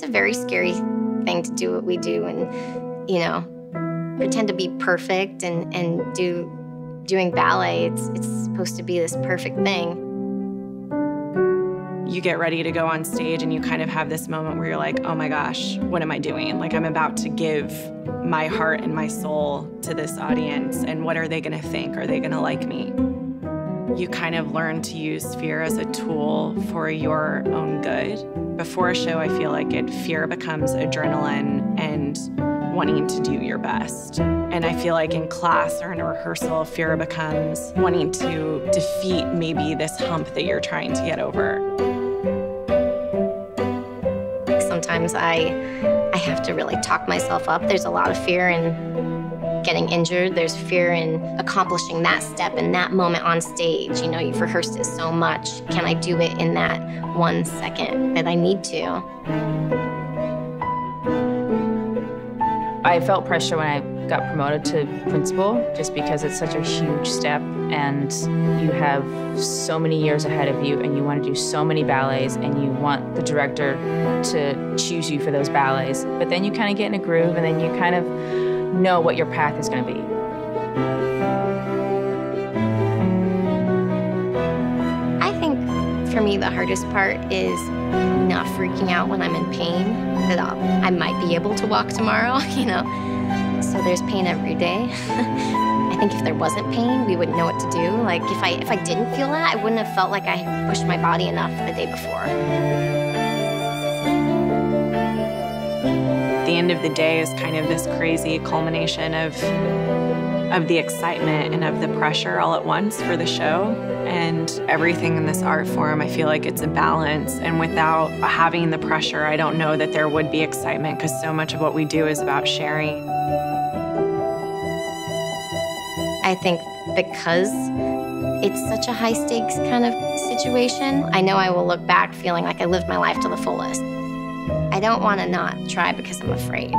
it's a very scary thing to do what we do and, you know, pretend to be perfect and doing ballet. It's supposed to be this perfect thing. You get ready to go on stage and you kind of have this moment where you're like, oh my gosh, what am I doing? Like, I'm about to give my heart and my soul to this audience, and what are they gonna think? Are they gonna like me? You kind of learn to use fear as a tool for your own good. Before a show, I feel like fear becomes adrenaline and wanting to do your best. And I feel like in class or in a rehearsal, fear becomes wanting to defeat maybe this hump that you're trying to get over. Sometimes I have to really talk myself up. There's a lot of fear in getting injured. There's fear in accomplishing that step in that moment on stage. You know, you've rehearsed it so much. Can I do it in that 1 second that I need to? I felt pressure when I got promoted to principal, just because it's such a huge step and you have so many years ahead of you and you want to do so many ballets and you want the director to choose you for those ballets. But then you kind of get in a groove and then you kind of know what your path is going to be. For me, the hardest part is not freaking out when I'm in pain, that I might be able to walk tomorrow, you know? So there's pain every day. I think if there wasn't pain, we wouldn't know what to do. Like, if I didn't feel that, I wouldn't have felt like I had pushed my body enough the day before. The end of the day is kind of this crazy culmination of the excitement and of the pressure all at once for the show. And everything in this art form, I feel like it's a balance. And without having the pressure, I don't know that there would be excitement, because so much of what we do is about sharing. I think because it's such a high-stakes kind of situation, I know I will look back feeling like I lived my life to the fullest. I don't want to not try because I'm afraid.